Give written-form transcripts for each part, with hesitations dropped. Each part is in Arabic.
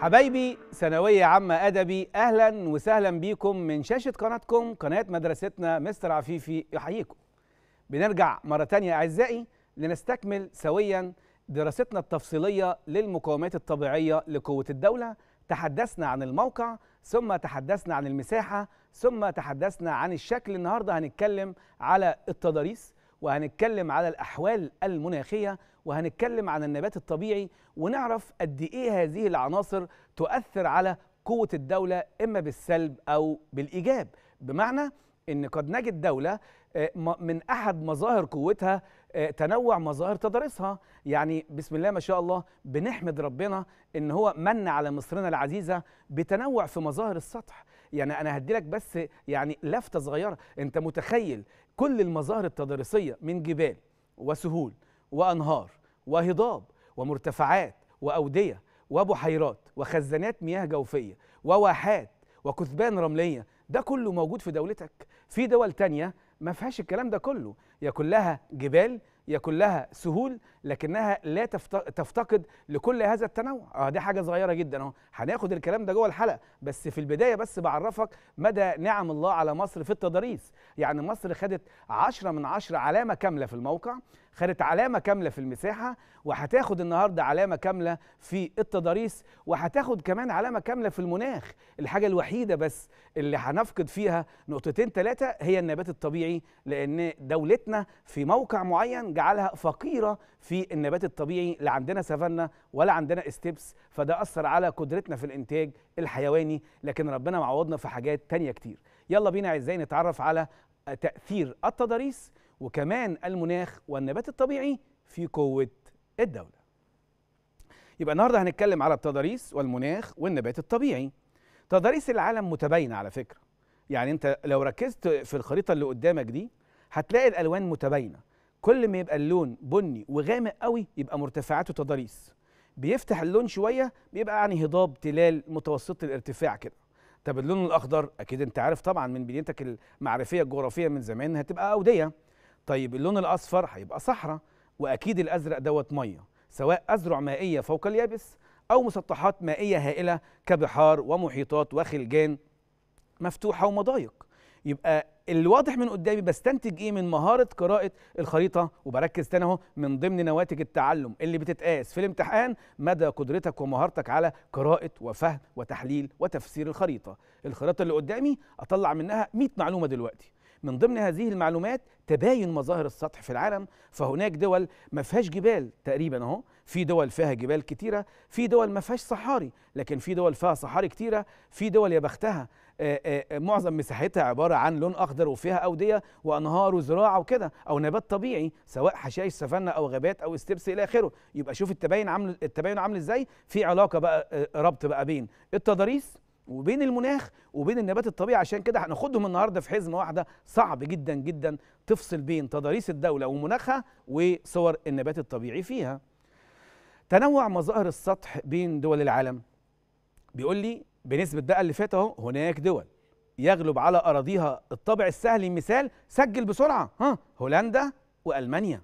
حبايبي ثانوية عامة أدبي، أهلا وسهلا بيكم من شاشة قناتكم قناة مدرستنا. مستر عفيفي يحييكم. بنرجع مرة تانية أعزائي لنستكمل سويا دراستنا التفصيلية للمقاومات الطبيعية لقوة الدولة. تحدثنا عن الموقع، ثم تحدثنا عن المساحة، ثم تحدثنا عن الشكل. النهاردة هنتكلم على التضاريس، وهنتكلم على الأحوال المناخية، وهنتكلم عن النبات الطبيعي، ونعرف قد إيه هذه العناصر تؤثر على قوة الدولة إما بالسلب أو بالإيجاب. بمعنى إن قد نجد دولة من أحد مظاهر قوتها تنوع مظاهر تضاريسها. يعني بسم الله ما شاء الله، بنحمد ربنا إن هو من على مصرنا العزيزة بتنوع في مظاهر السطح. يعني أنا هدي لك بس يعني لفتة صغيرة، أنت متخيل كل المظاهر التضاريسية من جبال وسهول وأنهار وهضاب ومرتفعات وأودية وبحيرات وخزانات مياه جوفية وواحات وكثبان رملية، ده كله موجود في دولتك. في دول تانية ما فيهاش الكلام ده كله، يا كلها جبال يا كلها سهول، لكنها لا تفتقد لكل هذا التنوع. دي حاجة صغيرة جدا اهو، هناخد الكلام ده جوه الحلقة، بس في البداية بس بعرفك مدى نعم الله على مصر في التضاريس. يعني مصر خدت 10 من 10، علامة كاملة في الموقع، خدت علامة كاملة في المساحة، وهتاخد النهاردة علامة كاملة في التضاريس، وهتاخد كمان علامة كاملة في المناخ. الحاجة الوحيدة بس اللي هنفقد فيها نقطتين ثلاثة هي النبات الطبيعي، لأن دولتنا في موقع معين جعلها فقيرة في النبات الطبيعي. لا عندنا سافانا ولا عندنا استبس، فده أثر على قدرتنا في الإنتاج الحيواني، لكن ربنا معوضنا في حاجات تانية كتير. يلا بينا أعزائي نتعرف على تأثير التضاريس وكمان المناخ والنبات الطبيعي في قوة الدولة. يبقى النهارده هنتكلم على التضاريس والمناخ والنبات الطبيعي. تضاريس العالم متباينة على فكرة، يعني انت لو ركزت في الخريطة اللي قدامك دي هتلاقي الألوان متباينة. كل ما يبقى اللون بني وغامق قوي يبقى مرتفعاته تضاريس، بيفتح اللون شوية بيبقى يعني هضاب، تلال، متوسط الارتفاع كده. طب اللون الأخضر أكيد انت عارف طبعا من بنيتك المعرفية الجغرافية من زمان هتبقى أودية. طيب اللون الاصفر هيبقى صحراء، واكيد الازرق دوت ميه، سواء اذرع مائيه فوق اليابس او مسطحات مائيه هائله كبحار ومحيطات وخلجان مفتوحه ومضايق. يبقى الواضح من قدامي بستنتج ايه من مهاره قراءه الخريطه، وبركز تاني اهو، من ضمن نواتج التعلم اللي بتتقاس في الامتحان مدى قدرتك ومهارتك على قراءه وفهم وتحليل وتفسير الخريطه. الخريطه اللي قدامي اطلع منها 100 معلومه دلوقتي، من ضمن هذه المعلومات تباين مظاهر السطح في العالم. فهناك دول ما فيهاش جبال تقريبا اهو، في دول فيها جبال كتيره، في دول ما فيهاش صحاري، لكن في دول فيها صحاري كتيره، في دول يا بختها معظم مساحتها عباره عن لون اخضر وفيها اوديه وانهار وزراعه وكده، او نبات طبيعي سواء حشائش سافانا او غابات او استبس الى اخره. يبقى شوف التباين عامل ازاي. في علاقه بقى، ربط بقى بين التضاريس وبين المناخ وبين النبات الطبيعي. عشان كده هناخدهم النهارده في حزمه واحده. صعب جدا جدا تفصل بين تضاريس الدوله ومناخها وصور النبات الطبيعي فيها. تنوع مظاهر السطح بين دول العالم بيقول لي بنسبه بقى اللي فات اهو، هناك دول يغلب على اراضيها الطابع السهل. مثال سجل بسرعه، هولندا والمانيا،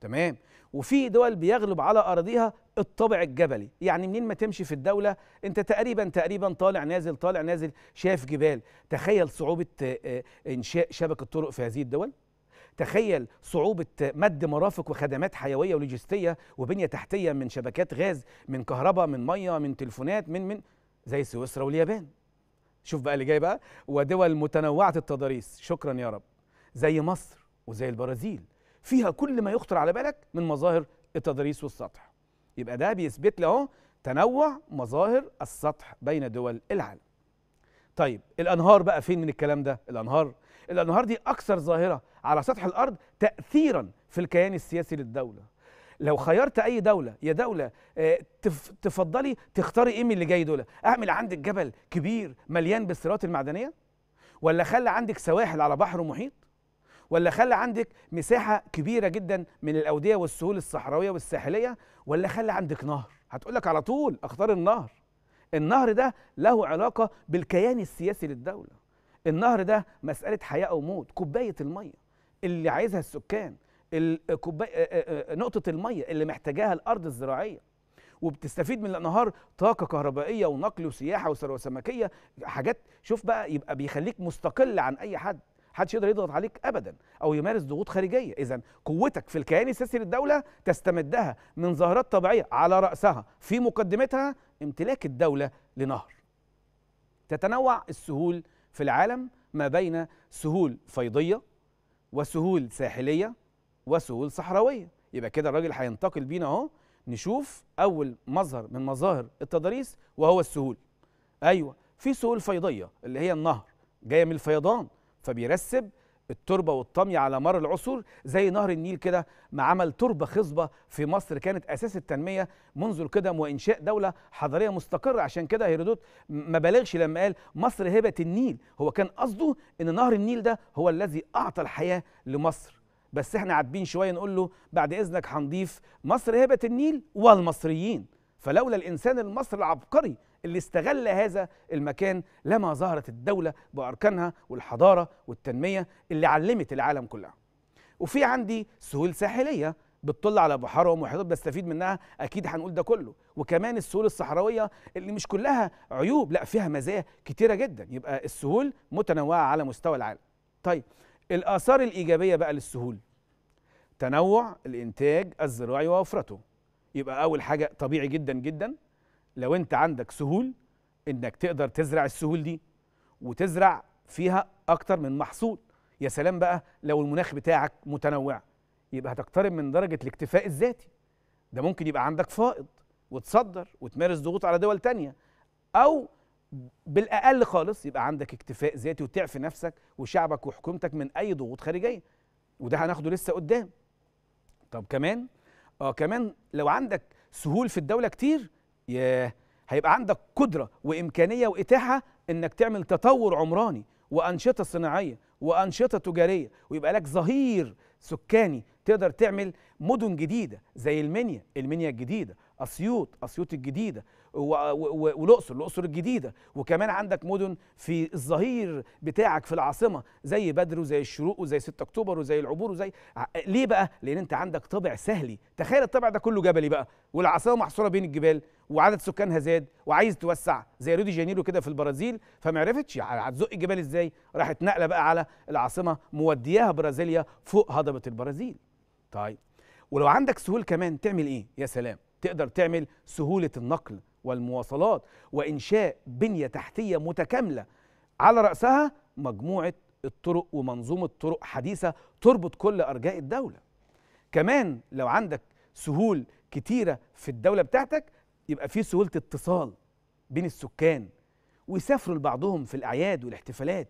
تمام. وفي دول بيغلب على اراضيها الطابع الجبلي، يعني منين ما تمشي في الدوله انت تقريبا طالع نازل طالع نازل شايف جبال. تخيل صعوبه انشاء شبكه طرق في هذه الدول، تخيل صعوبه مد مرافق وخدمات حيويه ولوجستيه وبنيه تحتيه من شبكات غاز، من كهرباء، من ميه، من تليفونات، من زي سويسرا واليابان. شوف بقى اللي جاي بقى، ودول متنوعه التضاريس، شكرا يا رب، زي مصر وزي البرازيل، فيها كل ما يخطر على بالك من مظاهر التضاريس والسطح. يبقى ده بيثبت لي اهو تنوع مظاهر السطح بين دول العالم. طيب الانهار بقى فين من الكلام ده؟ الانهار دي اكثر ظاهره على سطح الارض تاثيرا في الكيان السياسي للدوله. لو خيرت اي دوله يا دوله تفضلي تختاري ايه من اللي جاي دول؟ اعمل عندك جبل كبير مليان بالثروات المعدنيه، ولا خلي عندك سواحل على بحر ومحيط، ولا خلي عندك مساحة كبيرة جدا من الأودية والسهول الصحراوية والساحلية، ولا خلي عندك نهر؟ هتقولك على طول اختار النهر. النهر ده له علاقة بالكيان السياسي للدولة. النهر ده مسألة حياة أو موت. كوباية المية اللي عايزها السكان، نقطة المية اللي محتاجاها الأرض الزراعية، وبتستفيد من الانهار طاقه كهربائيه ونقل وسياحه وثروه سمكيه، حاجات شوف بقى، يبقى بيخليك مستقل عن اي حد، محدش يقدر يضغط عليك ابدا او يمارس ضغوط خارجيه. اذا قوتك في الكيان السياسي للدوله تستمدها من ظاهرات طبيعيه، على راسها في مقدمتها امتلاك الدوله لنهر. تتنوع السهول في العالم ما بين سهول فيضيه وسهول ساحليه وسهول صحراويه. يبقى كده الراجل هينتقل بينا اهو، نشوف اول مظهر من مظاهر التضاريس وهو السهول. ايوه، في سهول فيضيه اللي هي النهر جايه من الفيضان، فبيرسب التربه والطمي على مر العصور زي نهر النيل كده، ما عمل تربه خصبه في مصر كانت اساس التنميه منذ القدم وانشاء دوله حضاريه مستقره. عشان كده هيرودوت ما بالغش لما قال مصر هبه النيل، هو كان قصده ان نهر النيل ده هو الذي اعطى الحياه لمصر. بس احنا عاتبين شويه نقول له بعد اذنك هنضيف مصر هبه النيل والمصريين، فلولا الانسان المصري العبقري اللي استغل هذا المكان لما ظهرت الدولة بأركانها والحضارة والتنمية اللي علمت العالم كلها. وفي عندي سهول ساحلية بتطل على بحار ومحيطات بستفيد منها، أكيد هنقول ده كله. وكمان السهول الصحراوية اللي مش كلها عيوب، لا فيها مزايا كتيرة جدا. يبقى السهول متنوعة على مستوى العالم. طيب الآثار الإيجابية بقى للسهول، تنوع الإنتاج الزراعي ووفرته. يبقى أول حاجة طبيعي جدا جدا لو انت عندك سهول انك تقدر تزرع السهول دي وتزرع فيها اكتر من محصول. يا سلام بقى لو المناخ بتاعك متنوع، يبقى هتقترب من درجة الاكتفاء الذاتي. ده ممكن يبقى عندك فائض وتصدر وتمارس ضغوط على دول تانية، او بالاقل خالص يبقى عندك اكتفاء ذاتي وتعفي نفسك وشعبك وحكومتك من اي ضغوط خارجية، وده هناخده لسه قدام. طب كمان كمان لو عندك سهول في الدولة كتير، هيبقى عندك قدرة وإمكانية وإتاحة إنك تعمل تطور عمراني وأنشطة صناعية وأنشطة تجارية، ويبقى لك ظهير سكاني تقدر تعمل مدن جديدة زي المنيا الجديدة، أسيوط الجديدة، والأقصر الجديدة. وكمان عندك مدن في الظهير بتاعك في العاصمة زي بدر وزي الشروق وزي 6 أكتوبر وزي العبور وزي ليه بقى؟ لأن أنت عندك طابع سهلي. تخيل الطابع ده كله جبلي بقى، والعاصمة محصورة بين الجبال وعدد سكانها زاد وعايز توسع زي ريو دي جانيرو كده في البرازيل، فمعرفتش هتزق الجبال ازاي، راحت نقلة بقى على العاصمة مودياها برازيليا فوق هضبة البرازيل. طيب ولو عندك سهول كمان تعمل ايه؟ يا سلام، تقدر تعمل سهولة النقل والمواصلات وإنشاء بنية تحتية متكاملة، على رأسها مجموعة الطرق ومنظومة طرق حديثة تربط كل أرجاء الدولة. كمان لو عندك سهول كتيرة في الدولة بتاعتك، يبقى في سهولة اتصال بين السكان، ويسافروا لبعضهم في الأعياد والاحتفالات،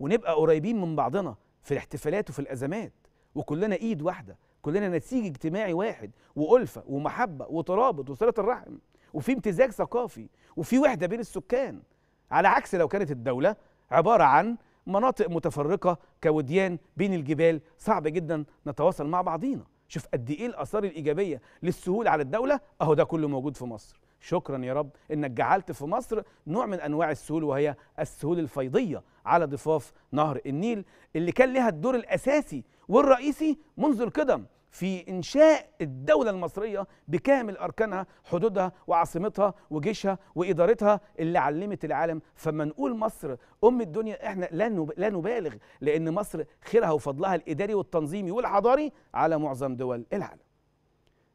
ونبقى قريبين من بعضنا في الاحتفالات وفي الأزمات، وكلنا إيد واحدة، كلنا نسيج اجتماعي واحد، وألفة ومحبة وترابط وصلة الرحم، وفي امتزاج ثقافي، وفي وحدة بين السكان، على عكس لو كانت الدولة عبارة عن مناطق متفرقة كوديان بين الجبال، صعب جدا نتواصل مع بعضينا. شوف قد ايه الآثار الإيجابية للسهول على الدولة، اهو ده كله موجود في مصر. شكرا يا رب انك جعلت في مصر نوع من انواع السهول، وهي السهول الفيضية على ضفاف نهر النيل، اللي كان لها الدور الأساسي والرئيسي منذ القدم في إنشاء الدولة المصرية بكامل أركانها، حدودها وعاصمتها وجيشها وإدارتها اللي علمت العالم. فما نقول مصر أم الدنيا إحنا لا نبالغ، لأن مصر خيرها وفضلها الإداري والتنظيمي والحضاري على معظم دول العالم.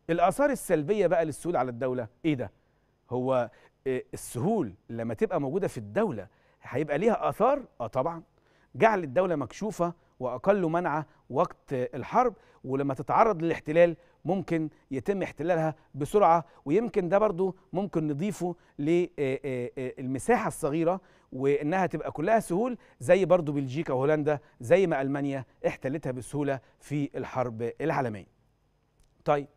الآثار السلبية بقى للسهول على الدولة إيه ده؟ هو السهول لما تبقى موجودة في الدولة هيبقى ليها آثار؟ طبعا، جعل الدولة مكشوفة وأقل منعة وقت الحرب، ولما تتعرض للاحتلال ممكن يتم احتلالها بسرعة. ويمكن ده برضو ممكن نضيفه للمساحة الصغيرة، وإنها تبقى كلها سهول زي برضو بلجيكا وهولندا، زي ما ألمانيا احتلتها بسهولة في الحرب العالمية. طيب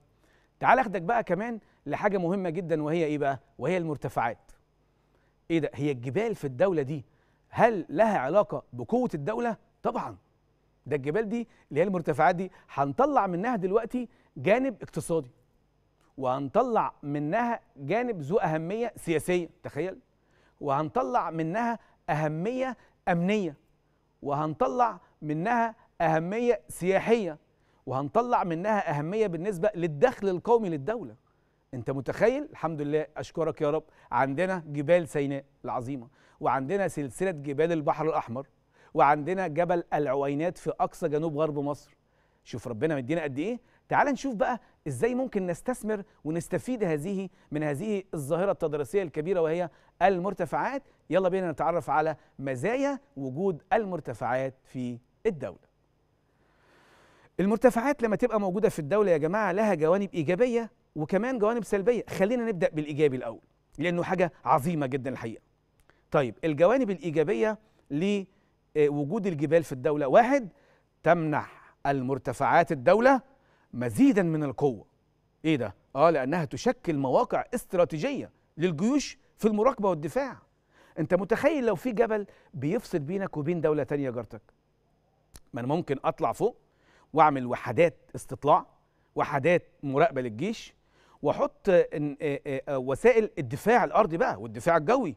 تعال أخدك بقى كمان لحاجة مهمة جدا، وهي إيه بقى؟ وهي المرتفعات. إيه ده؟ هي الجبال في الدولة دي هل لها علاقة بقوة الدولة؟ طبعا، ده الجبال دي اللي هي المرتفعات دي هنطلع منها دلوقتي جانب اقتصادي، وهنطلع منها جانب ذو أهمية سياسية، تخيل، وهنطلع منها أهمية أمنية، وهنطلع منها أهمية سياحية، وهنطلع منها أهمية بالنسبة للدخل القومي للدولة. انت متخيل؟ الحمد لله، اشكرك يا رب. عندنا جبال سيناء العظيمه، وعندنا سلسله جبال البحر الاحمر، وعندنا جبل العوينات في اقصى جنوب غرب مصر. شوف ربنا مدينا قد ايه. تعال نشوف بقى ازاي ممكن نستثمر ونستفيد من هذه الظاهره التضاريسيه الكبيره وهي المرتفعات. يلا بينا نتعرف على مزايا وجود المرتفعات في الدوله. المرتفعات لما تبقى موجوده في الدوله يا جماعه لها جوانب ايجابيه وكمان جوانب سلبيه. خلينا نبدا بالايجابي الاول لانه حاجه عظيمه جدا الحقيقه. طيب الجوانب الايجابيه لوجود الجبال في الدوله، واحد، تمنح المرتفعات الدوله مزيدا من القوه. ايه ده؟ لانها تشكل مواقع استراتيجيه للجيوش في المراقبه والدفاع. انت متخيل لو في جبل بيفصل بينك وبين دوله ثانيه جارتك؟ ما انا ممكن اطلع فوق واعمل وحدات استطلاع، وحدات مراقبه للجيش، واحط وسائل الدفاع الارضي بقى والدفاع الجوي،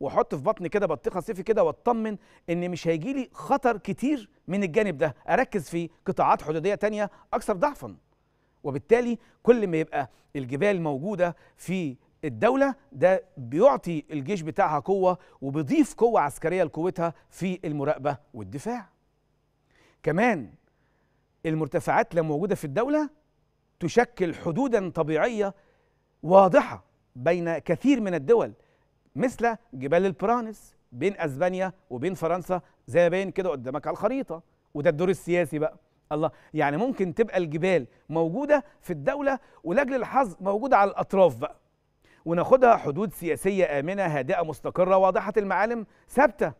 واحط في بطني كده بطيخه صيفي كده واطمن ان مش هيجي لي خطر كتير من الجانب ده، اركز في قطاعات حدوديه تانية اكثر ضعفا. وبالتالي كل ما يبقى الجبال موجوده في الدوله ده بيعطي الجيش بتاعها قوه وبيضيف قوه عسكريه لقوتها في المراقبه والدفاع. كمان المرتفعات لما موجودة في الدولة تشكل حدوداً طبيعية واضحة بين كثير من الدول، مثل جبال البرانس بين أسبانيا وبين فرنسا زي ما باين كده قدامك على الخريطة. وده الدور السياسي بقى. الله، يعني ممكن تبقى الجبال موجودة في الدولة ولأجل الحظ موجودة على الأطراف بقى، وناخدها حدود سياسية آمنة هادئة مستقرة واضحة المعالم ثابتة.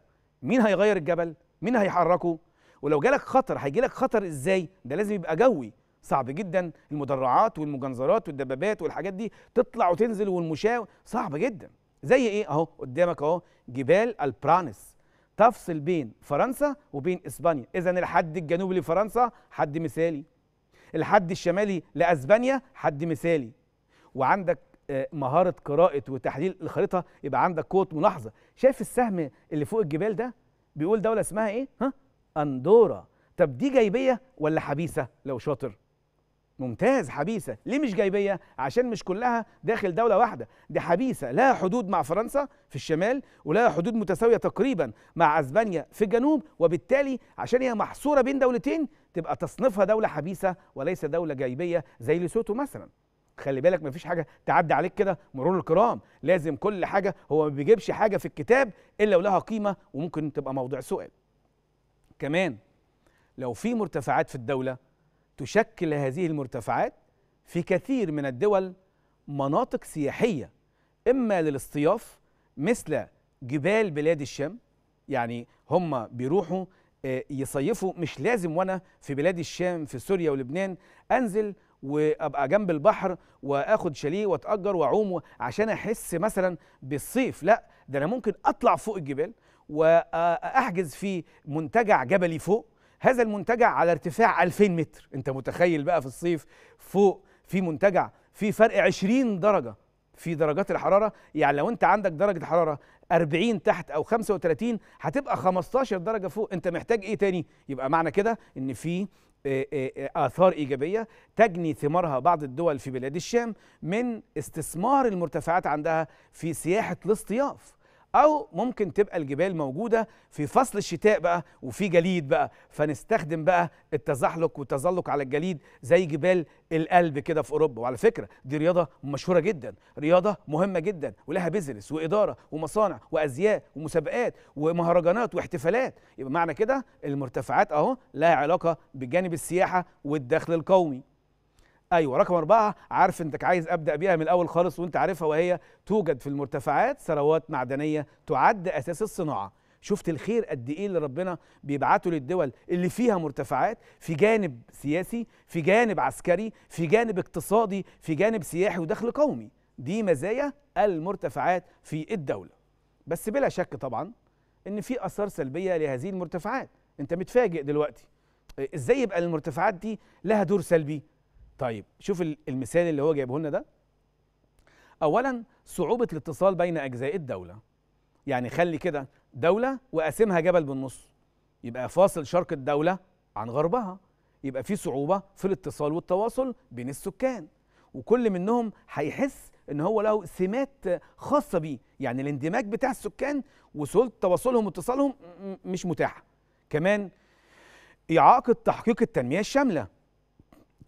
مين هيغير الجبل؟ مين هيحركه؟ ولو جالك خطر هيجيلك خطر ازاي؟ ده لازم يبقى جوي. صعب جدا المدرعات والمجنزرات والدبابات والحاجات دي تطلع وتنزل، والمشاة صعبة جدا. زي ايه؟ اهو قدامك اهو جبال البرانس تفصل بين فرنسا وبين اسبانيا. اذا الحد الجنوبي لفرنسا حد مثالي، الحد الشمالي لاسبانيا حد مثالي. وعندك مهارة قراءة وتحليل الخريطة، يبقى عندك قوة ملاحظة. شايف السهم اللي فوق الجبال ده بيقول دولة اسمها ايه؟ ها؟ أندورا. طب دي جايبية ولا حبيسة؟ لو شاطر ممتاز، حبيسة. ليه مش جايبية؟ عشان مش كلها داخل دولة واحدة. دي حبيسة لها حدود مع فرنسا في الشمال، ولها حدود متساوية تقريبا مع أسبانيا في الجنوب، وبالتالي عشان هي محصورة بين دولتين تبقى تصنيفها دولة حبيسة وليس دولة جايبية زي ليسوتو مثلا. خلي بالك مفيش حاجة تعدي عليك كده مرور الكرام، لازم كل حاجة. هو ما بيجيبش حاجة في الكتاب إلا ولها قيمة وممكن تبقى موضوع سؤال. كمان لو في مرتفعات في الدولة تشكل هذه المرتفعات في كثير من الدول مناطق سياحية، إما للاصطياف مثل جبال بلاد الشام. يعني هم بيروحوا يصيفوا، مش لازم وأنا في بلاد الشام في سوريا ولبنان أنزل وأبقى جنب البحر وآخد شاليه وأتأجر وأعوم عشان أحس مثلا بالصيف. لا، ده أنا ممكن أطلع فوق الجبال وأحجز في منتجع جبلي فوق. هذا المنتجع على ارتفاع 2000 متر. أنت متخيل بقى في الصيف فوق في منتجع في فرق 20 درجة في درجات الحرارة. يعني لو أنت عندك درجة حرارة 40 تحت أو 35 هتبقى 15 درجة فوق. أنت محتاج إيه تاني؟ يبقى معنى كده إن في آثار إيجابية تجني ثمارها بعض الدول في بلاد الشام من استثمار المرتفعات عندها في سياحة الاصطياف. أو ممكن تبقى الجبال موجودة في فصل الشتاء بقى وفي جليد بقى، فنستخدم بقى التزحلق والتزلق على الجليد زي جبال الألب كده في أوروبا. وعلى فكرة دي رياضة مشهورة جدا، رياضة مهمة جدا، ولها بيزنس وإدارة ومصانع وأزياء ومسابقات ومهرجانات واحتفالات. يبقى معنى كده المرتفعات أهو لها علاقة بجانب السياحة والدخل القومي. أيوة، رقم 4، عارف أنتك عايز أبدأ بيها من الأول خالص وأنت عارفها، وهي توجد في المرتفعات ثروات معدنية تعد أساس الصناعة. شفت الخير قد إيه اللي ربنا بيبعته للدول اللي فيها مرتفعات في جانب سياسي، في جانب عسكري، في جانب اقتصادي، في جانب سياحي ودخل قومي. دي مزايا المرتفعات في الدولة. بس بلا شك طبعا إن في آثار سلبية لهذه المرتفعات. أنت متفاجئ دلوقتي إزاي يبقى المرتفعات دي لها دور سلبي؟ طيب شوف المثال اللي هو جايبه لنا ده. اولا صعوبه الاتصال بين اجزاء الدوله. يعني خلي كده دوله واقسمها جبل بالنص، يبقى فاصل شرق الدوله عن غربها، يبقى في صعوبه في الاتصال والتواصل بين السكان. وكل منهم هيحس ان هو له سمات خاصه بيه، يعني الاندماج بتاع السكان وسهوله تواصلهم واتصالهم مش متاحه. كمان اعاقه تحقيق التنميه الشامله.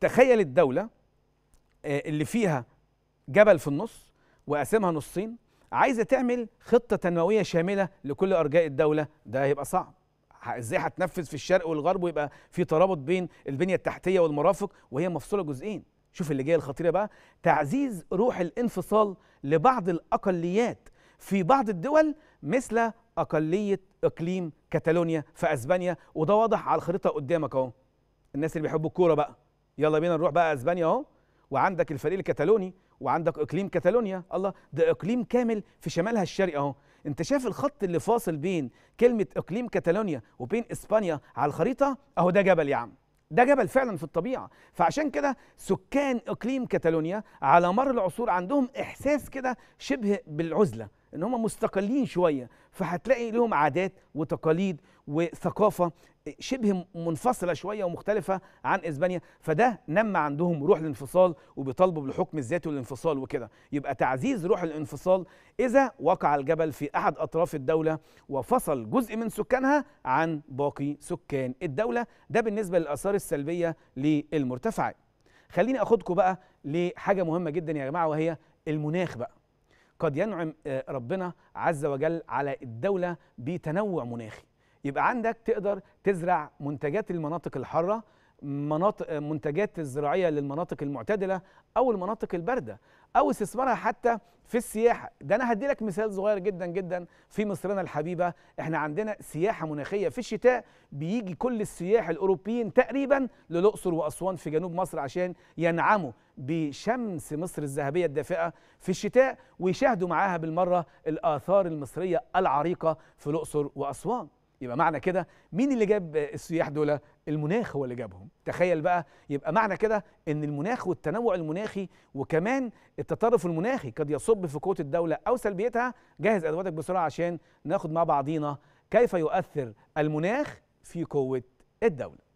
تخيل الدوله اللي فيها جبل في النص وقاسمها نصين عايزه تعمل خطه تنمويه شامله لكل ارجاء الدوله، ده هيبقى صعب. ازاي هتنفذ في الشرق والغرب ويبقى في ترابط بين البنيه التحتيه والمرافق وهي مفصوله جزئين؟ شوف اللي جايه الخطيره بقى، تعزيز روح الانفصال لبعض الاقليات في بعض الدول مثل اقليه اقليم كاتالونيا في اسبانيا، وده واضح على الخريطه قدامك اهو. الناس اللي بيحبوا الكوره بقى يلا بينا نروح بقى اسبانيا اهو، وعندك الفريق الكتالوني وعندك اقليم كاتالونيا، الله ده اقليم كامل في شمالها الشرقي اهو. انت شايف الخط اللي فاصل بين كلمه اقليم كاتالونيا وبين اسبانيا على الخريطه اهو؟ ده جبل يا عم، ده جبل فعلا في الطبيعه. فعشان كده سكان اقليم كاتالونيا على مر العصور عندهم احساس كده شبه بالعزله، ان هم مستقلين شويه، فهتلاقي لهم عادات وتقاليد وثقافه شبه منفصله شويه ومختلفه عن اسبانيا، فده نمى عندهم روح الانفصال وبيطالبوا بالحكم الذاتي والانفصال وكده. يبقى تعزيز روح الانفصال اذا وقع الجبل في احد اطراف الدوله وفصل جزء من سكانها عن باقي سكان الدوله، ده بالنسبه للاثار السلبيه للمرتفعات. خليني اخدكم بقى لحاجه مهمه جدا يا جماعه، وهي المناخ بقى. قد ينعم ربنا عز وجل على الدوله بتنوع مناخي، يبقى عندك تقدر تزرع منتجات المناطق الحاره، منتجات الزراعيه للمناطق المعتدله او المناطق البارده، او استثمارها حتى في السياحه. ده انا هدي لك مثال صغير جدا جدا في مصرنا الحبيبه. احنا عندنا سياحه مناخيه في الشتاء، بيجي كل السياح الاوروبيين تقريبا للاقصر واسوان في جنوب مصر عشان ينعموا بشمس مصر الذهبيه الدافئه في الشتاء، ويشاهدوا معاها بالمره الاثار المصريه العريقه في الاقصر واسوان. يبقى معنى كده مين اللي جاب السياح دول؟ المناخ هو اللي جابهم. تخيل بقى، يبقى معنى كده ان المناخ والتنوع المناخي وكمان التطرف المناخي قد يصب في قوة الدولة او سلبيتها. جهز ادواتك بسرعة عشان ناخد مع بعضينا كيف يؤثر المناخ في قوة الدولة.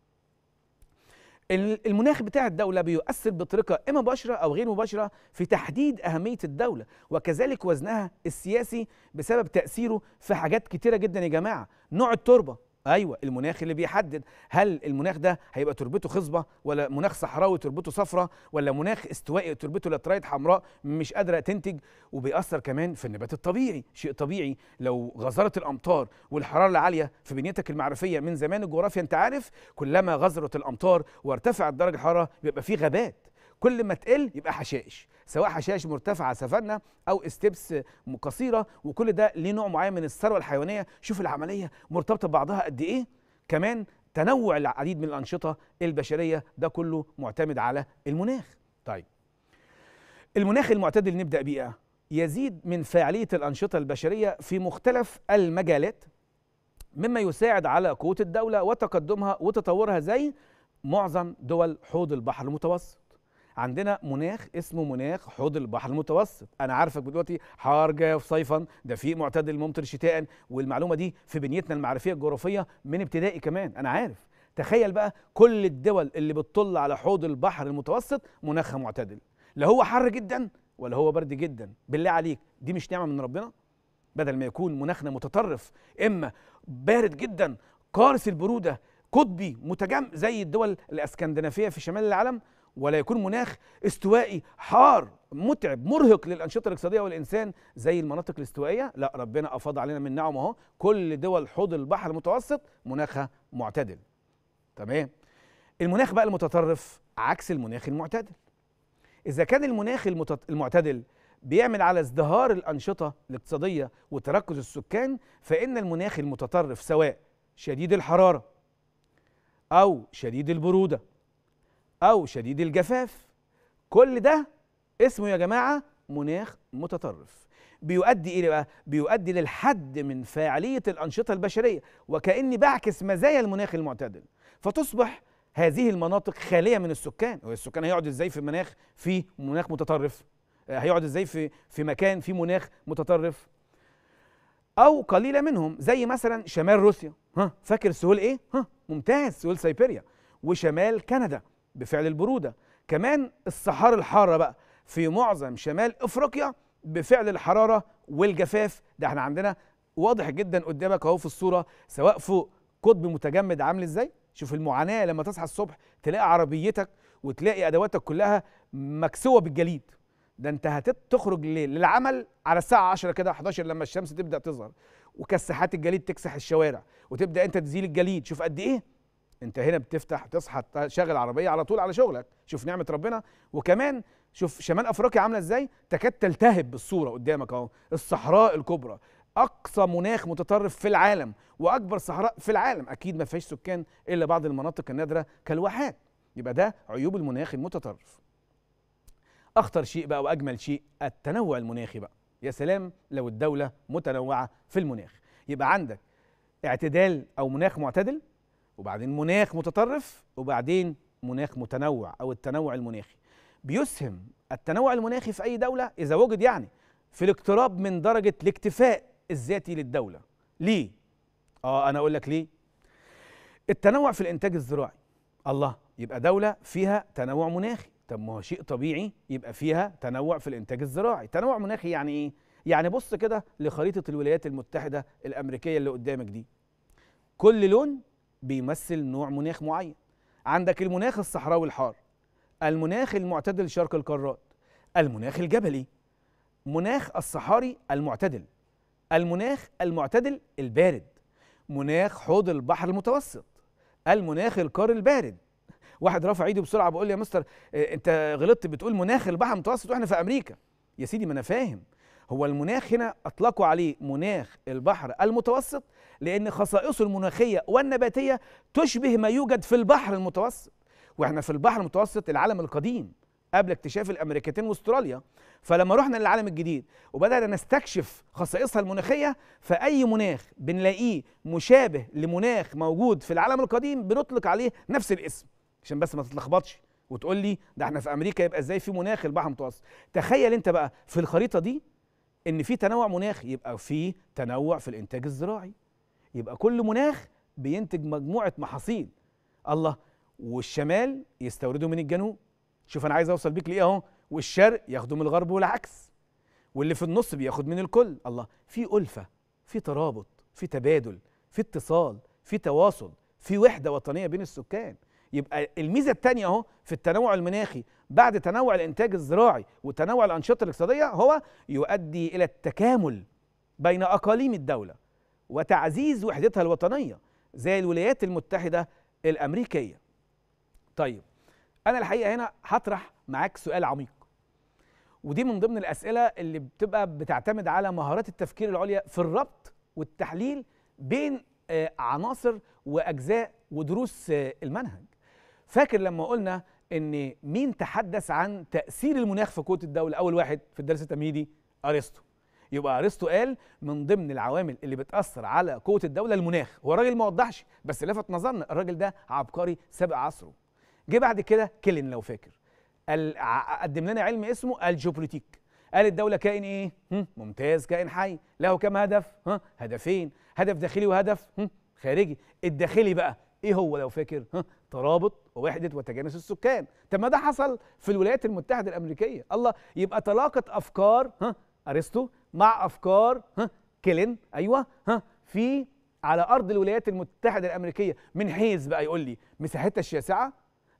المناخ بتاع الدولة بيؤثر بطريقة إما مباشرة أو غير مباشرة في تحديد أهمية الدولة وكذلك وزنها السياسي بسبب تأثيره في حاجات كتيرة جدا يا جماعة. نوع التربة، أيوة المناخ اللي بيحدد هل المناخ ده هيبقى تربته خصبة ولا مناخ صحراوي تربته صفرة ولا مناخ استوائي تربته لترايد حمراء مش قادرة تنتج. وبيأثر كمان في النبات الطبيعي، شيء طبيعي لو غزرت الأمطار والحرارة العالية في بنيتك المعرفية. من زمان الجغرافيا أنت عارف كلما غزرت الأمطار وارتفعت درجة الحرارة بيبقى فيه غابات، كل ما تقل يبقى حشائش، سواء حشائش مرتفعه سافانا او استبس قصيره، وكل ده ليه نوع معين من الثروه الحيوانيه. شوف العمليه مرتبطه ببعضها قد ايه. كمان تنوع العديد من الانشطه البشريه، ده كله معتمد على المناخ. طيب المناخ المعتدل نبدا بيه، يزيد من فاعليه الانشطه البشريه في مختلف المجالات مما يساعد على قوه الدوله وتقدمها وتطورها زي معظم دول حوض البحر المتوسط. عندنا مناخ اسمه مناخ حوض البحر المتوسط. انا عارفك دلوقتي حار جاف صيفا، ده في معتدل ممطر شتاء، والمعلومه دي في بنيتنا المعرفيه الجغرافيه من ابتدائي كمان انا عارف. تخيل بقى كل الدول اللي بتطل على حوض البحر المتوسط مناخها معتدل، لا هو حر جدا ولا هو برد جدا. بالله عليك دي مش نعمه من ربنا؟ بدل ما يكون مناخنا متطرف اما بارد جدا قارس البروده قطبي متجمد زي الدول الاسكندنافيه في شمال العالم، ولا يكون مناخ استوائي حار متعب مرهق للأنشطة الاقتصادية والإنسان زي المناطق الاستوائية. لا ربنا أفاض علينا من نعم اهو، كل دول حوض البحر المتوسط مناخها معتدل. تمام. المناخ بقى المتطرف عكس المناخ المعتدل. إذا كان المناخ المعتدل بيعمل على ازدهار الأنشطة الاقتصادية وتركز السكان، فإن المناخ المتطرف سواء شديد الحرارة أو شديد البرودة أو شديد الجفاف، كل ده اسمه يا جماعة مناخ متطرف. بيؤدي إيه بقى؟ بيؤدي للحد من فاعلية الأنشطة البشرية، وكأني بعكس مزايا المناخ المعتدل، فتصبح هذه المناطق خالية من السكان. والسكان هيقعد إزاي في المناخ في مناخ متطرف؟ هيقعد إزاي في مكان في مناخ متطرف؟ أو قليلة منهم زي مثلا شمال روسيا، ها فاكر سهول إيه؟ ها ممتاز، سهول سيبيريا، وشمال كندا بفعل البرودة. كمان الصحاري الحارة بقى في معظم شمال افريقيا بفعل الحرارة والجفاف. ده احنا عندنا واضح جدا قدامك اهو في الصورة، سواء فوق قطب متجمد عامل ازاي، شوف المعاناة لما تصحى الصبح تلاقي عربيتك وتلاقي ادواتك كلها مكسوة بالجليد، ده انت هتخرج للعمل على الساعة 10 كده 11 لما الشمس تبدأ تظهر، وكساحات الجليد تكسح الشوارع وتبدأ انت تزيل الجليد. شوف قد ايه انت هنا بتفتح تصحى تشغل عربية على طول على شغلك، شوف نعمة ربنا. وكمان شوف شمال افريقيا عاملة ازاي، تكاد تلتهب بالصورة قدامك اهو، الصحراء الكبرى اقصى مناخ متطرف في العالم واكبر صحراء في العالم، اكيد ما فيهاش سكان الا بعض المناطق النادرة كالواحات. يبقى ده عيوب المناخ المتطرف. اخطر شيء بقى واجمل شيء التنوع المناخي بقى، يا سلام لو الدولة متنوعة في المناخ، يبقى عندك اعتدال او مناخ معتدل، وبعدين مناخ متطرف، وبعدين مناخ متنوع او التنوع المناخي. بيسهم التنوع المناخي في اي دولة اذا وجد يعني في الاقتراب من درجة الاكتفاء الذاتي للدولة. ليه؟ انا اقول لك ليه. التنوع في الانتاج الزراعي، الله، يبقى دولة فيها تنوع مناخي، طب ما هو شيء طبيعي يبقى فيها تنوع في الانتاج الزراعي. تنوع مناخي يعني ايه؟ يعني بص كده لخريطة الولايات المتحدة الامريكية اللي قدامك دي، كل لون بيمثل نوع مناخ معين. عندك المناخ الصحراوي الحار، المناخ المعتدل شرق القارات، المناخ الجبلي، مناخ الصحاري المعتدل، المناخ المعتدل البارد، مناخ حوض البحر المتوسط، المناخ القاري البارد. واحد رافع ايده بسرعه بيقول لي يا مستر انت غلطت، بتقول مناخ البحر المتوسط واحنا في امريكا. يا سيدي ما انا فاهم، هو المناخ هنا اطلقوا عليه مناخ البحر المتوسط لان خصائصه المناخيه والنباتيه تشبه ما يوجد في البحر المتوسط، واحنا في البحر المتوسط العالم القديم قبل اكتشاف الامريكتين واستراليا. فلما رحنا للعالم الجديد وبدانا نستكشف خصائصها المناخيه، فاي مناخ بنلاقيه مشابه لمناخ موجود في العالم القديم بنطلق عليه نفس الاسم، عشان بس ما تتلخبطش وتقول لي ده احنا في امريكا يبقى ازاي في مناخ البحر المتوسط. تخيل انت بقى في الخريطه دي ان في تنوع مناخي، يبقى في تنوع في الانتاج الزراعي، يبقى كل مناخ بينتج مجموعه محاصيل، الله، والشمال يستوردوا من الجنوب، شوف انا عايز اوصل بيك لايه اهو، والشرق ياخدوا من الغرب والعكس، واللي في النص بياخد من الكل، الله، في ألفة، في ترابط، في تبادل، في اتصال، في تواصل، في وحده وطنيه بين السكان. يبقى الميزه الثانيه اهو في التنوع المناخي بعد تنوع الانتاج الزراعي وتنوع الانشطه الاقتصاديه، هو يؤدي الى التكامل بين اقاليم الدوله وتعزيز وحدتها الوطنيه زي الولايات المتحده الامريكيه. طيب انا الحقيقه هنا هطرح معاك سؤال عميق، ودي من ضمن الاسئله اللي بتبقى بتعتمد على مهارات التفكير العليا في الربط والتحليل بين عناصر واجزاء ودروس المنهج. فاكر لما قلنا ان مين تحدث عن تاثير المناخ في قوه الدوله؟ اول واحد في الدرس التمهيدي ارسطو. يبقى ارسطو قال من ضمن العوامل اللي بتاثر على قوه الدوله المناخ، هو الراجل ما وضحش بس لفت نظرنا، الراجل ده عبقري سابق عصره. جه بعد كده كيلن لو فاكر قدم لنا علم اسمه الجيوبوليتيك، قال الدوله كائن ايه؟ ممتاز، كائن حي له كم هدف؟ هدفين، هدف داخلي وهدف خارجي. الداخلي بقى ايه هو لو فاكر؟ ترابط ووحده وتجانس السكان. طب ما ده حصل في الولايات المتحده الامريكيه، الله، يبقى تلاقت افكار ارسطو مع افكار كيلن، ايوه، في على ارض الولايات المتحده الامريكيه، من حيث بقى يقول لي مساحتها الشاسعه،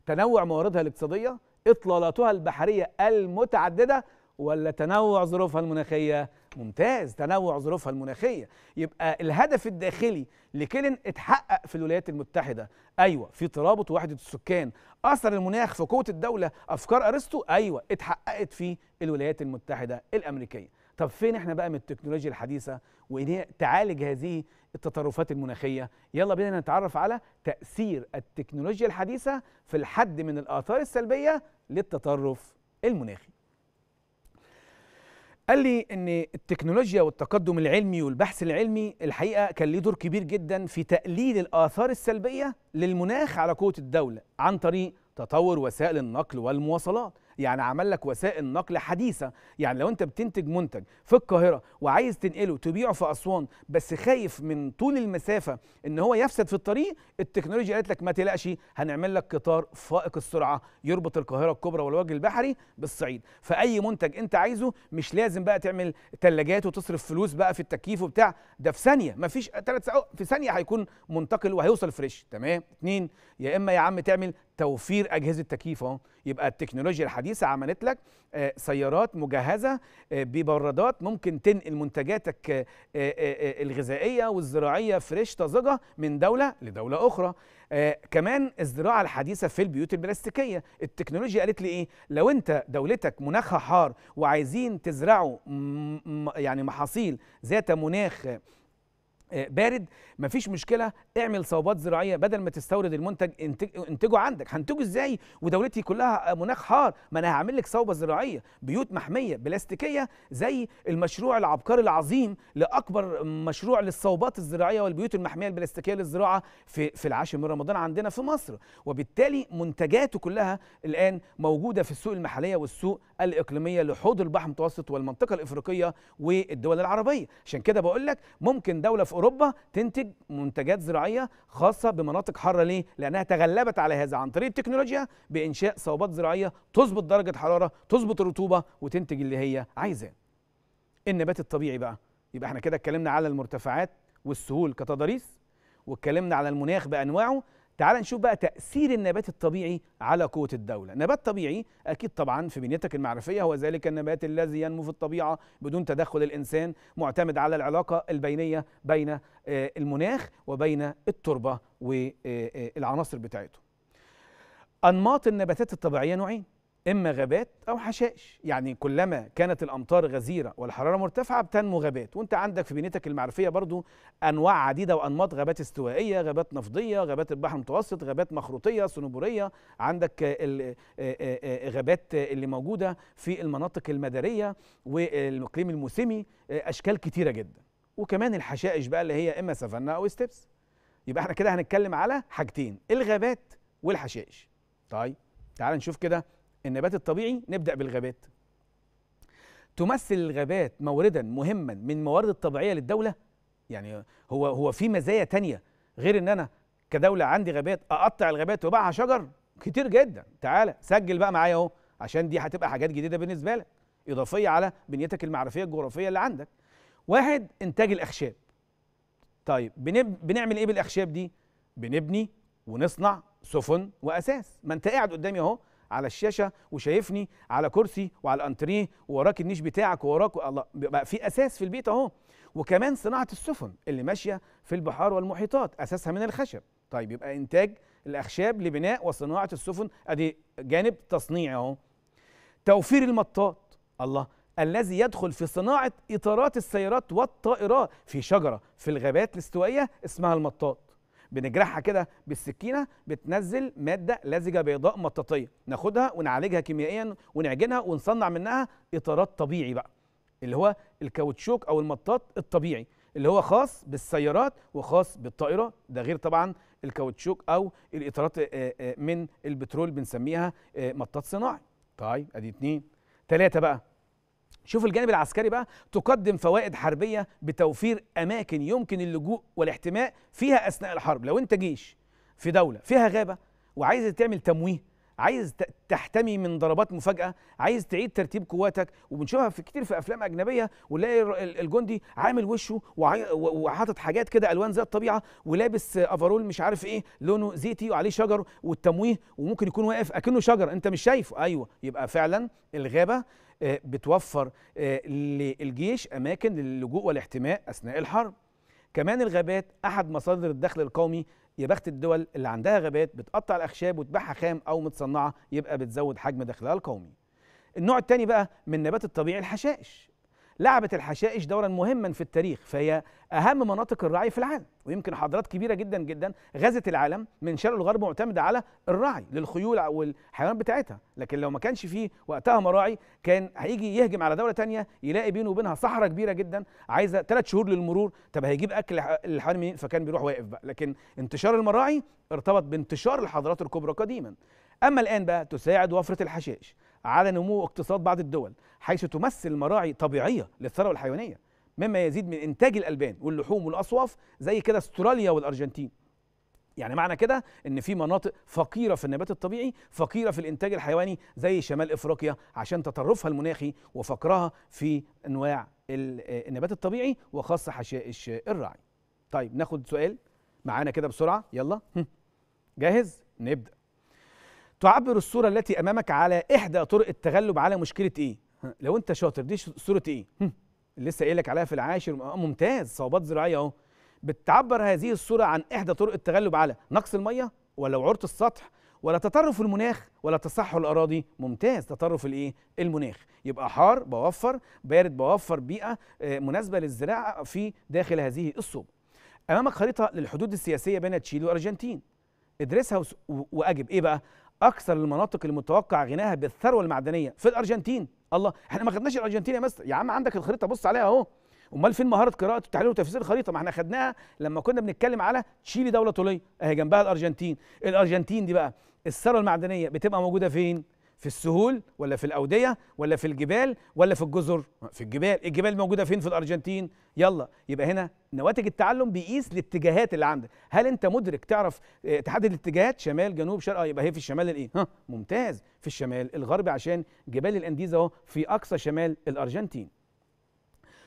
تنوع مواردها الاقتصاديه، اطلالاتها البحريه المتعدده، ولا تنوع ظروفها المناخيه؟ ممتاز، تنوع ظروفها المناخيه. يبقى الهدف الداخلي لكيلن اتحقق في الولايات المتحده، ايوه، في ترابط وحده السكان. اثر المناخ في قوه الدوله، افكار ارسطو، ايوه، اتحققت في الولايات المتحده الامريكيه. طب فين احنا بقى من التكنولوجيا الحديثه وان تعالج هذه التطرفات المناخيه؟ يلا بينا نتعرف على تاثير التكنولوجيا الحديثه في الحد من الاثار السلبيه للتطرف المناخي. قال لي ان التكنولوجيا والتقدم العلمي والبحث العلمي الحقيقه كان ليه دور كبير جدا في تقليل الاثار السلبيه للمناخ على قوه الدوله عن طريق تطور وسائل النقل والمواصلات، يعني عمل لك وسائل نقل حديثه. يعني لو انت بتنتج منتج في القاهره وعايز تنقله تبيعه في اسوان بس خايف من طول المسافه ان هو يفسد في الطريق، التكنولوجيا قالت لك ما تقلقش، هنعمل لك قطار فائق السرعه يربط القاهره الكبرى والوجه البحري بالصعيد. فاي منتج انت عايزه مش لازم بقى تعمل ثلاجات وتصرف فلوس بقى في التكييف وبتاع ده، في ثانيه، ما فيش 3 ساعات، في ثانيه هيكون منتقل وهيوصل فريش. تمام. 2، يا اما يا عم تعمل توفير اجهزه تكييف اهو، يبقى التكنولوجيا الحديثه عملت لك سيارات مجهزه ببرادات ممكن تنقل منتجاتك الغذائيه والزراعيه فريش طازجه من دوله لدوله اخرى. كمان الزراعه الحديثه في البيوت البلاستيكيه، التكنولوجيا قالت لي ايه؟ لو انت دولتك مناخها حار وعايزين تزرعوا يعني محاصيل ذات مناخ بارد، مفيش مشكله، اعمل صوبات زراعيه بدل ما تستورد المنتج انتجه عندك. هنتجه ازاي ودولتي كلها مناخ حار؟ ما انا هعمل لك صوبه زراعيه، بيوت محميه بلاستيكيه زي المشروع العبقري العظيم لاكبر مشروع للصوبات الزراعيه والبيوت المحميه البلاستيكيه للزراعه في العاشر من رمضان عندنا في مصر. وبالتالي منتجاته كلها الان موجوده في السوق المحليه والسوق الاقليميه لحوض البحر المتوسط والمنطقه الافريقيه والدول العربيه. عشان كده بقول لك ممكن دوله في أوروبا تنتج منتجات زراعية خاصة بمناطق حارة. ليه؟ لأنها تغلبت على هذا عن طريق التكنولوجيا بإنشاء صوبات زراعية تظبط درجة حرارة، تظبط الرطوبة، وتنتج اللي هي عايزاه. النبات الطبيعي بقى، يبقى احنا كده اتكلمنا على المرتفعات والسهول كتضاريس، واتكلمنا على المناخ بأنواعه. تعال نشوف بقى تأثير النبات الطبيعي على قوة الدولة. نبات طبيعي أكيد طبعا في بنيتك المعرفية هو ذلك النبات الذي ينمو في الطبيعة بدون تدخل الإنسان، معتمد على العلاقة البينية بين المناخ وبين التربة والعناصر بتاعته. أنماط النباتات الطبيعية نوعين، إما غابات أو حشائش. يعني كلما كانت الأمطار غزيرة والحرارة مرتفعة بتنمو غابات، وأنت عندك في بنيتك المعرفية برضو أنواع عديدة وأنماط، غابات استوائية، غابات نفضية، غابات البحر المتوسط، غابات مخروطية صنوبرية، عندك الغابات اللي موجودة في المناطق المدارية والإقليم الموسمي، أشكال كتيرة جدا. وكمان الحشائش بقى اللي هي إما سافانا أو ستيبس. يبقى احنا كده هنتكلم على حاجتين، الغابات والحشائش. طيب تعال نشوف كده النبات الطبيعي. نبدأ بالغابات. تمثل الغابات موردا مهما من الموارد الطبيعية للدولة. يعني هو في مزايا تانية غير ان انا كدولة عندي غابات، اقطع الغابات وباعها شجر؟ كتير جدا. تعالى سجل بقى معايا اهو، عشان دي هتبقى حاجات جديدة بالنسبة لك اضافية على بنيتك المعرفية الجغرافية اللي عندك. 1، انتاج الاخشاب. طيب بنعمل ايه بالاخشاب دي؟ بنبني ونصنع سفن واساس. ما انت قاعد قدامي اهو على الشاشه وشايفني على كرسي وعلى الانتريه، ووراك النيش بتاعك، ووراك الله، بقى في اساس في البيت اهو. وكمان صناعه السفن اللي ماشيه في البحار والمحيطات اساسها من الخشب. طيب يبقى انتاج الاخشاب لبناء وصناعه السفن، ادي جانب تصنيعي اهو. توفير المطاط، الله، الذي يدخل في صناعه اطارات السيارات والطائرات. في شجره في الغابات الاستوائيه اسمها المطاط، بنجرحها كده بالسكينه بتنزل ماده لزجه بيضاء مطاطيه، ناخدها ونعالجها كيميائيا ونعجنها ونصنع منها اطارات طبيعي بقى، اللي هو الكاوتشوك او المطاط الطبيعي اللي هو خاص بالسيارات وخاص بالطائرات. ده غير طبعا الكاوتشوك او الاطارات من البترول بنسميها مطاط صناعي. طيب ادي 2. 3 بقى، شوف الجانب العسكري بقى. تقدم فوائد حربية بتوفير أماكن يمكن اللجوء والاحتماء فيها أثناء الحرب. لو أنت جيش في دولة فيها غابة وعايز تعمل تمويه، عايز تحتمي من ضربات مفاجأة، عايز تعيد ترتيب قواتك، وبنشوفها في كتير في أفلام أجنبية، ولاقي الجندي عامل وشه وحاطط حاجات كده ألوان زي الطبيعة، ولابس أفرول مش عارف إيه لونه زيتي وعليه شجر والتمويه، وممكن يكون واقف أكنه شجر أنت مش شايفه. أيوه، يبقى فعلا الغابة بتوفر للجيش أماكن للجوء والاحتماء أثناء الحرب. كمان الغابات أحد مصادر الدخل القومي. يا بخت الدول اللي عندها غابات بتقطع الأخشاب وتبيعها خام أو متصنعة، يبقى بتزود حجم دخلها القومي. النوع الثاني بقى من النبات الطبيعي الحشائش. لعبت الحشائش دورا مهما في التاريخ، فهي أهم مناطق الرعي في العالم، ويمكن حضارات كبيرة جدا جدا غزت العالم من شرق لغرب معتمدة على الرعي للخيول والحيوانات بتاعتها. لكن لو ما كانش فيه وقتها مراعي كان هيجي يهجم على دولة تانية يلاقي بينه وبينها صحراء كبيرة جدا عايزة 3 شهور للمرور، طب هيجيب أكل للحيوان منين؟ فكان بيروح واقف بقى. لكن انتشار المراعي ارتبط بانتشار الحضارات الكبرى قديما. أما الآن بقى تساعد وفرة الحشائش على نمو اقتصاد بعض الدول، حيث تمثل مراعي طبيعية للثروة الحيوانية، مما يزيد من إنتاج الألبان واللحوم والأصواف زي كده أستراليا والأرجنتين. يعني معنى كده إن في مناطق فقيرة في النبات الطبيعي، فقيرة في الإنتاج الحيواني زي شمال إفريقيا عشان تطرفها المناخي وفقرها في أنواع النبات الطبيعي وخاصة حشائش الراعي. طيب ناخد سؤال معانا كده بسرعة، يلا جاهز؟ نبدأ. تعبر الصورة التي أمامك على إحدى طرق التغلب على مشكلة إيه؟ لو أنت شاطر دي صورة إيه؟ لسه قايل لك عليها في العاشر، ممتاز، صوبات زراعية أهو. بتعبر هذه الصورة عن إحدى طرق التغلب على نقص المية، ولا وعورة السطح، ولا تطرف المناخ، ولا تصحر الأراضي. ممتاز، تطرف الإيه؟ المناخ. يبقى حار بوفر، بارد بوفر بيئة مناسبة للزراعة في داخل هذه الصوبة. أمامك خريطة للحدود السياسية بين تشيلي والأرجنتين، ادرسها وأجب. إيه بقى؟ أكثر المناطق المتوقع غناها بالثروة المعدنية في الأرجنتين. الله، إحنا ما خدناش الأرجنتين يا مستر، يا عم عندك الخريطة بص عليها أهو. امال فين مهاره قراءه وتحليل وتفسير الخريطه؟ ما احنا خدناها لما كنا بنتكلم على تشيلي دوله طوليه اهي جنبها الارجنتين. الارجنتين دي بقى الثروه المعدنيه بتبقى موجوده فين؟ في السهول، ولا في الاوديه، ولا في الجبال، ولا في الجزر؟ في الجبال. الجبال موجوده فين في الارجنتين؟ يلا، يبقى هنا نواتج التعلم بيقيس الاتجاهات اللي عندك. هل انت مدرك تعرف تحدد الاتجاهات؟ شمال، جنوب، شرق. يبقى هي في الشمال الايه؟ ممتاز، في الشمال الغربي عشان جبال الانديز اهو في اقصى شمال الارجنتين.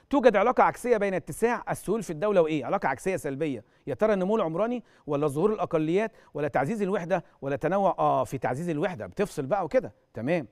توجد علاقة عكسية بين اتساع السهول في الدولة وإيه؟ علاقة عكسية سلبية، يا ترى النمو العمراني، ولا ظهور الأقليات، ولا تعزيز الوحدة، ولا تنوع؟ في تعزيز الوحدة، بتفصل بقى وكده، تمام.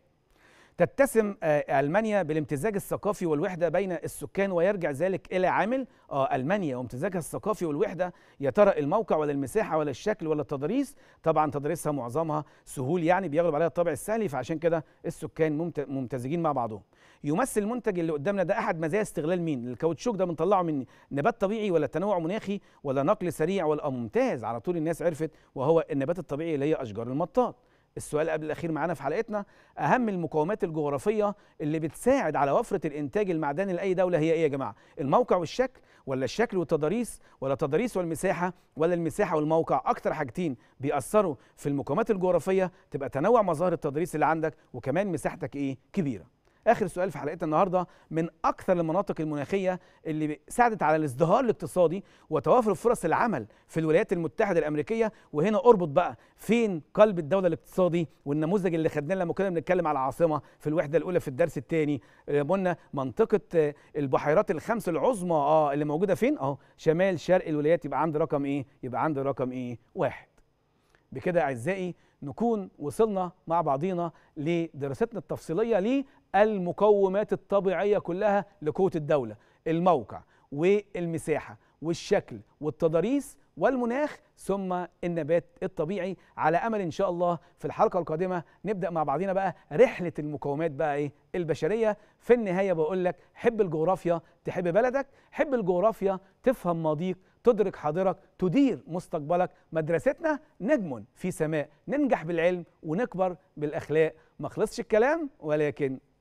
تتسم ألمانيا بالامتزاج الثقافي والوحدة بين السكان، ويرجع ذلك إلى عامل ألمانيا وامتزاجها الثقافي والوحدة، يا ترى الموقع، ولا المساحة، ولا الشكل، ولا التضاريس؟ طبعا تضاريسها معظمها سهول، يعني بيغلب عليها الطابع السهلي، فعشان كده السكان ممتزجين مع بعضهم. يمثل المنتج اللي قدامنا ده أحد مزايا استغلال مين؟ الكاوتشوك ده بنطلعه من نبات طبيعي، ولا تنوع مناخي، ولا نقل سريع، ولا ممتاز، على طول الناس عرفت وهو النبات الطبيعي اللي هي أشجار المطاط. السؤال قبل الأخير معانا في حلقتنا، أهم المقومات الجغرافية اللي بتساعد على وفرة الإنتاج المعدني لأي دولة هي إيه يا جماعة؟ الموقع والشكل، ولا الشكل والتضاريس، ولا تضاريس والمساحة، ولا المساحة والموقع؟ أكتر حاجتين بيأثروا في المقومات الجغرافية تبقى تنوع مظاهر التضاريس اللي عندك، وكمان مساحتك إيه؟ كبيرة. آخر سؤال في حلقتنا النهارده، من أكثر المناطق المناخية اللي ساعدت على الازدهار الاقتصادي وتوافر فرص العمل في الولايات المتحدة الأمريكية، وهنا أربط بقى فين قلب الدولة الاقتصادي والنموذج اللي خدناه لما كنا بنتكلم على العاصمة في الوحدة الأولى في الدرس الثاني. قلنا منطقة البحيرات الخمس العظمى اللي موجودة فين؟ شمال شرق الولايات، يبقى عند رقم إيه؟ يبقى عند رقم إيه؟ 1. بكده أعزائي نكون وصلنا مع بعضينا لدراستنا التفصيلية للمقومات الطبيعية كلها لقوة الدولة، الموقع والمساحة والشكل والتضاريس والمناخ ثم النبات الطبيعي، على أمل إن شاء الله في الحلقة القادمة نبدأ مع بعضينا بقى رحلة المقومات بقى البشرية. في النهاية بقول لك حب الجغرافيا، تحب بلدك، حب الجغرافيا، تفهم ماضيك، تدرك حاضرك، تدير مستقبلك. مدرستنا نجم في سماء، ننجح بالعلم ونكبر بالأخلاق. ما خلصش الكلام ولكن